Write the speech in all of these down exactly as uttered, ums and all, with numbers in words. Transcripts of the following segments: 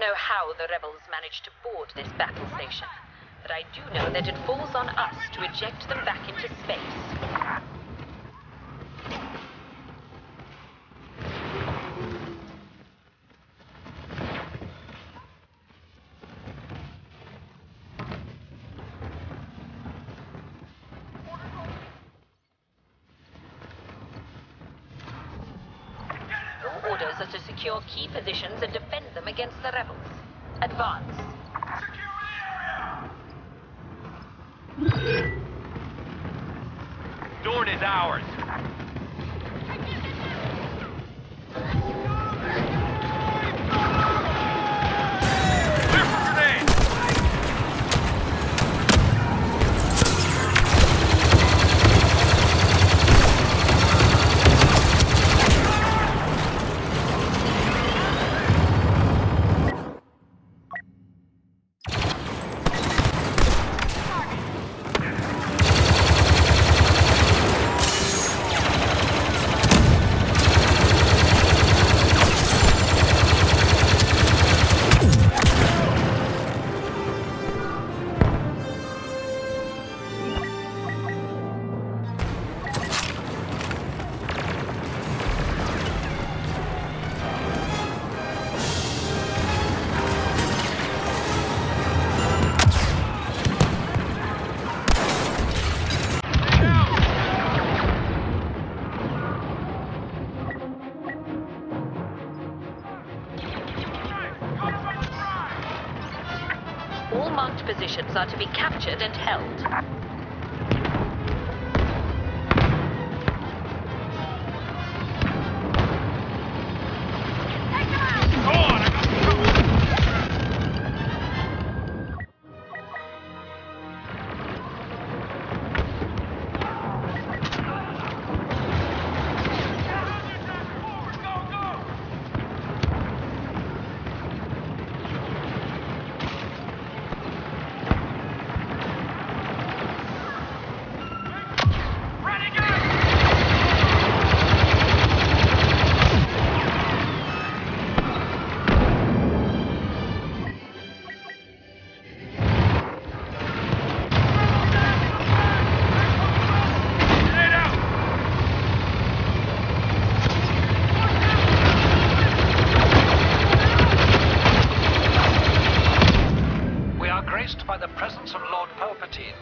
don't know how the rebels managed to board this battle station, but I do know that it falls on us to eject them back into space. To secure key positions and defend them against the rebels. Advance. Secure the area! Dorn is ours. All marked positions are to be captured and held. By the presence of Lord Palpatine.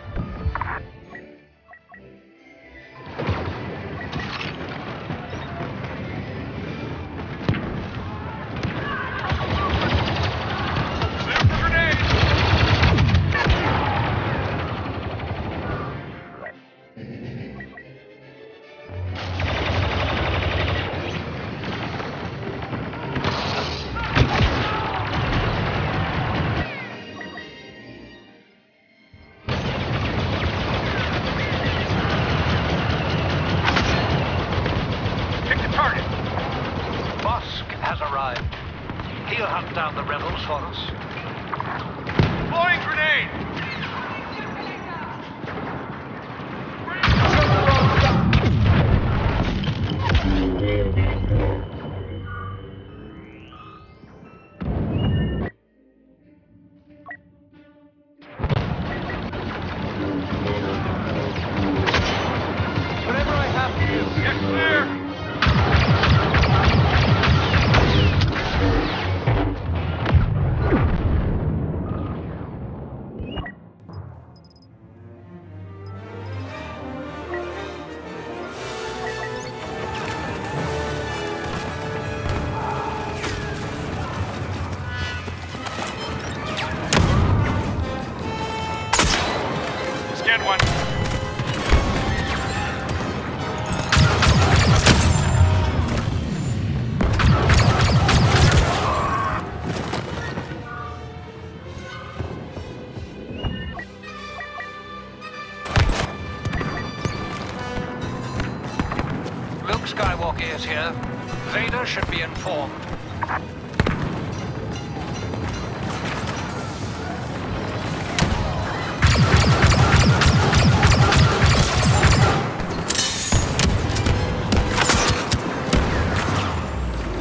He'll hunt down the rebels for us. Blowing grenade! Whatever I have to do, get clear! Luke Skywalker is here. Vader should be informed.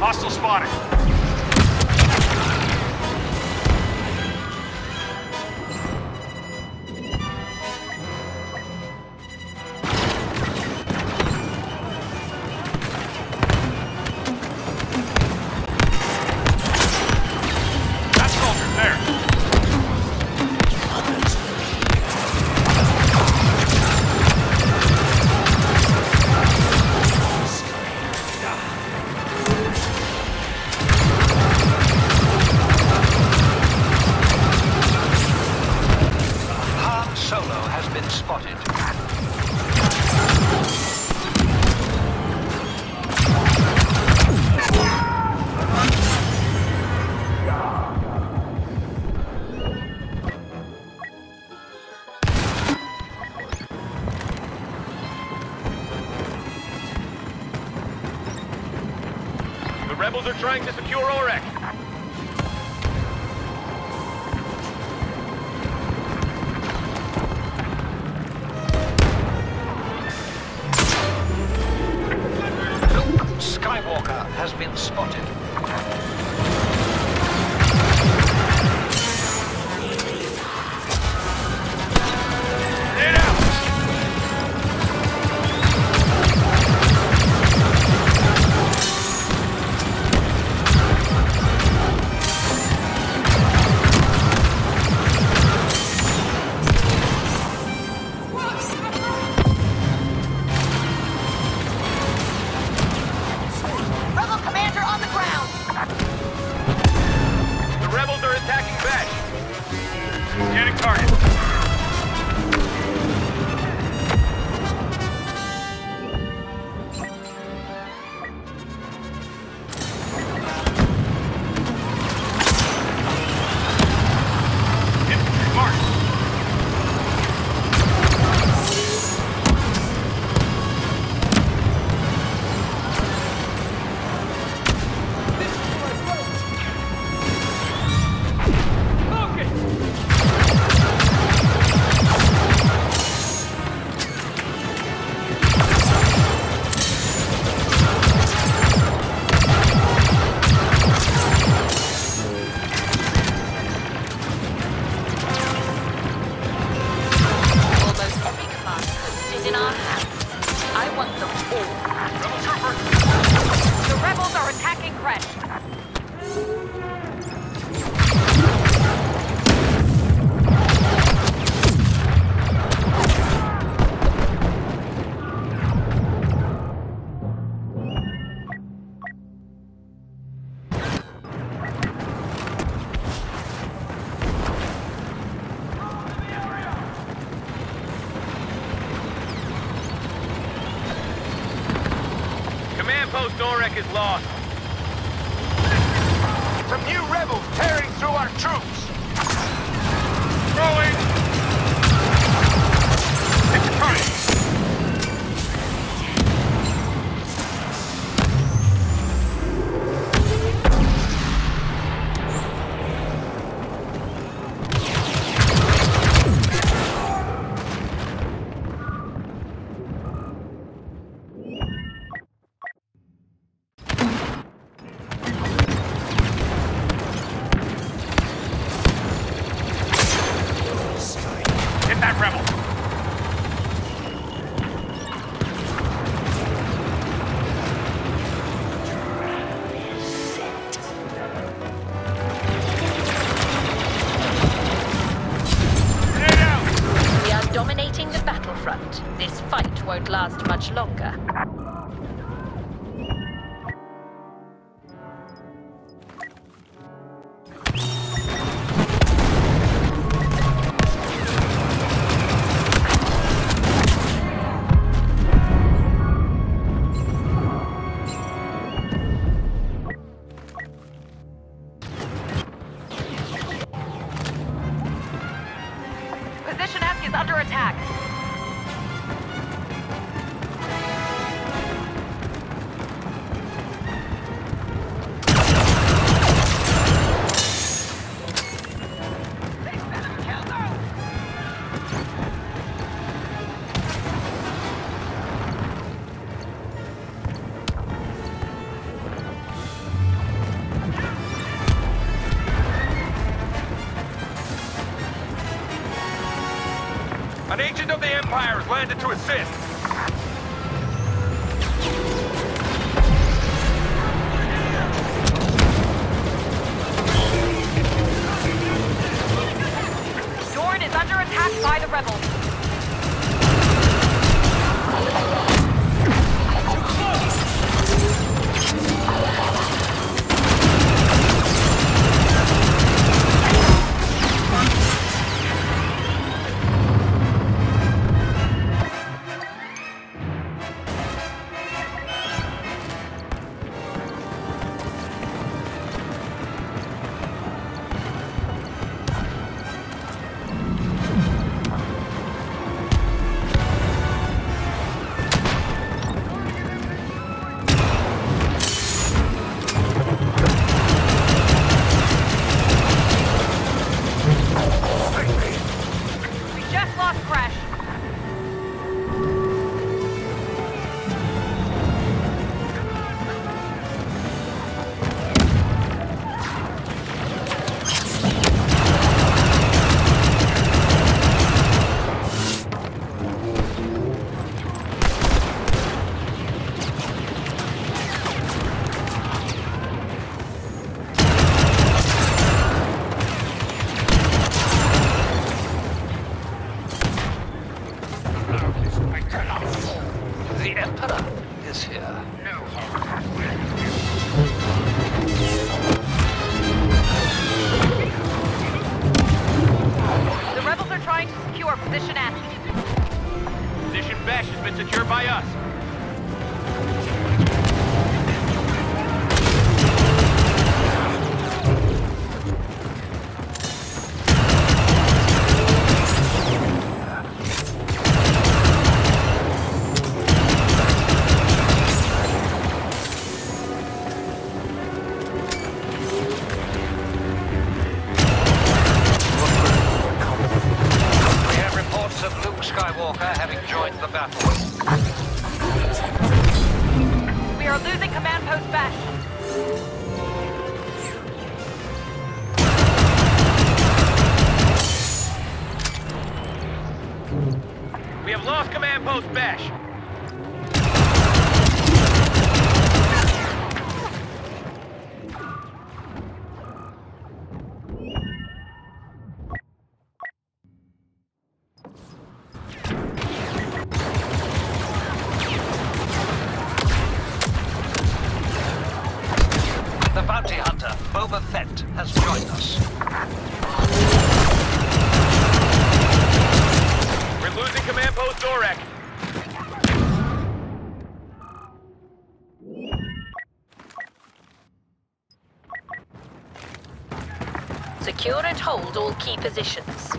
Hostile spotted. We're trying to secure O R E C. Luke Skywalker has been spotted. O R E C is lost. Some new rebels tearing through our troops. Throwing. It's coming. This fight won't last much longer. Position F is under attack. An agent of the Empire has landed to assist. Dorne is under attack by the rebels. joins the battle. We are losing command post Bash. We have lost command post Bash. The bounty hunter, Boba Fett, has joined us. Losing command post Dorek. Secure and hold all key positions.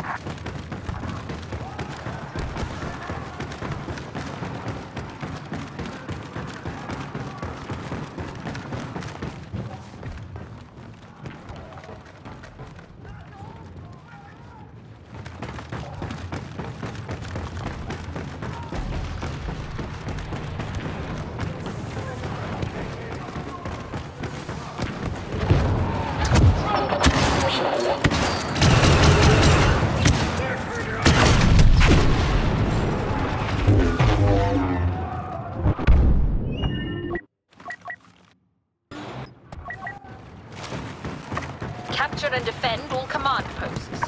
Capture and defend all command posts.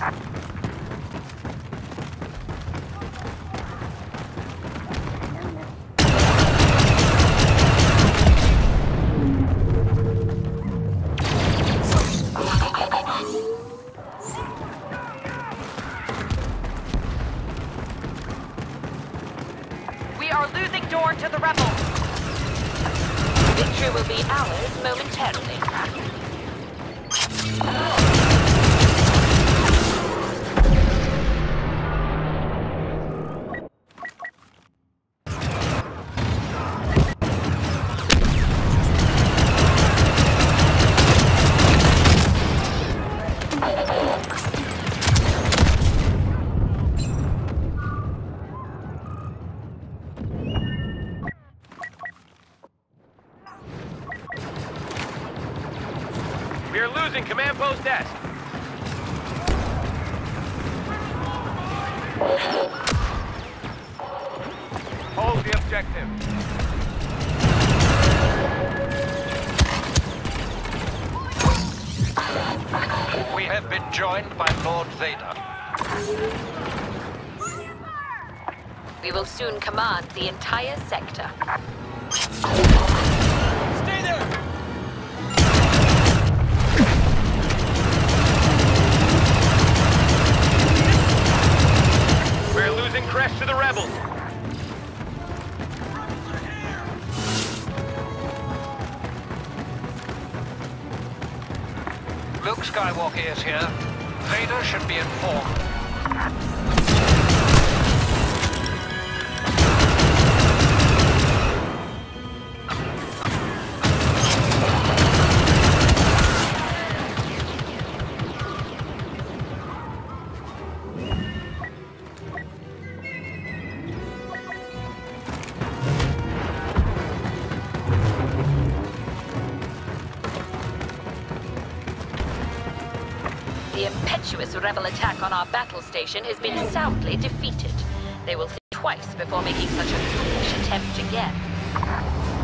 We are losing Dorne to the rebels. Victory will be ours momentarily. We are losing command post S. Hold the objective. We have been joined by Lord Vader. We will soon command the entire sector. Stay there! Crash to the rebels. Luke Skywalker is here. Vader should be informed. The impetuous rebel attack on our battle station has been soundly defeated. They will think twice before making such a foolish attempt again.